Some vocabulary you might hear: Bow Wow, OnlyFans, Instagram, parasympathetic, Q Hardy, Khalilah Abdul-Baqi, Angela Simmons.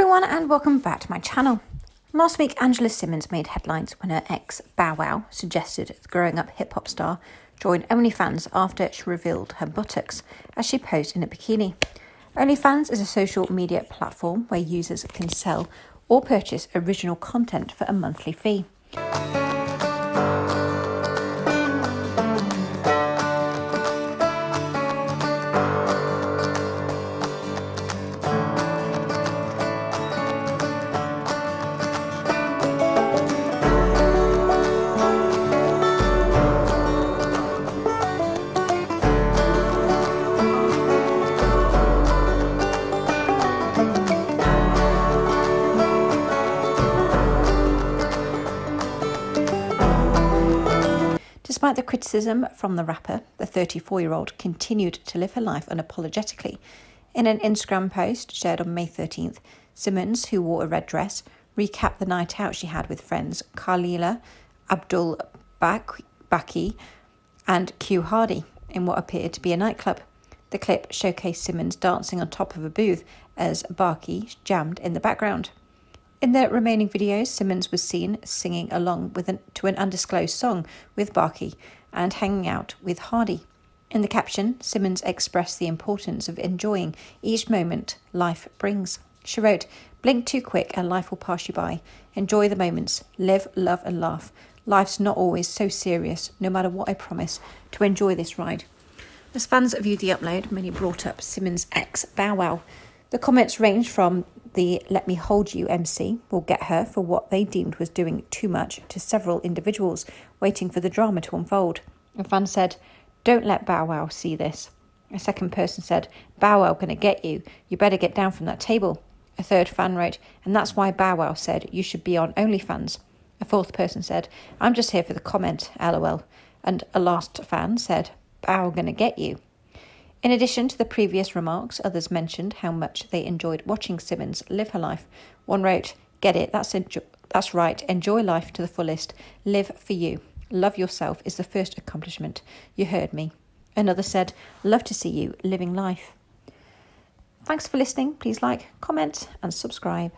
everyone and welcome back to my channel. Last week, Angela Simmons made headlines when her ex, Bow Wow, suggested the growing-up hip-hop star join OnlyFans after she revealed her buttocks as she posed in a bikini. OnlyFans is a social media platform where users can sell or purchase original content for a monthly fee. Despite the criticism from the rapper, the 34-year-old continued to live her life unapologetically. In an Instagram post shared on May 13th, Simmons, who wore a red dress, recapped the night out she had with friends Khalilah Abdul-Baqi and Q Hardy in what appeared to be a nightclub. The clip showcased Simmons dancing on top of a booth as Baqi jammed in the background. In their remaining videos, Simmons was seen singing along with to an undisclosed song with Baqi and hanging out with Hardy. In the caption, Simmons expressed the importance of enjoying each moment life brings. She wrote, "Blink too quick and life will pass you by. Enjoy the moments. Live, love and laugh. Life's not always so serious, no matter what I promise, to enjoy this ride." As fans viewed the upload, many brought up Simmons' ex, Bow Wow. The comments ranged from the "Let Me Hold You MC will get her" for what they deemed was doing too much to several individuals waiting for the drama to unfold. A fan said, "Don't let Bow Wow see this." A second person said, "Bow Wow gonna get you. You better get down from that table." A third fan wrote, "And that's why Bow Wow said you should be on OnlyFans." A fourth person said, "I'm just here for the comment, lol." And a last fan said, "Bow Wow gonna get you." In addition to the previous remarks, others mentioned how much they enjoyed watching Simmons live her life. One wrote, "Get it, that's right, enjoy life to the fullest, live for you. Love yourself is the first accomplishment, you heard me." Another said, "Love to see you living life." Thanks for listening. Please like, comment and subscribe.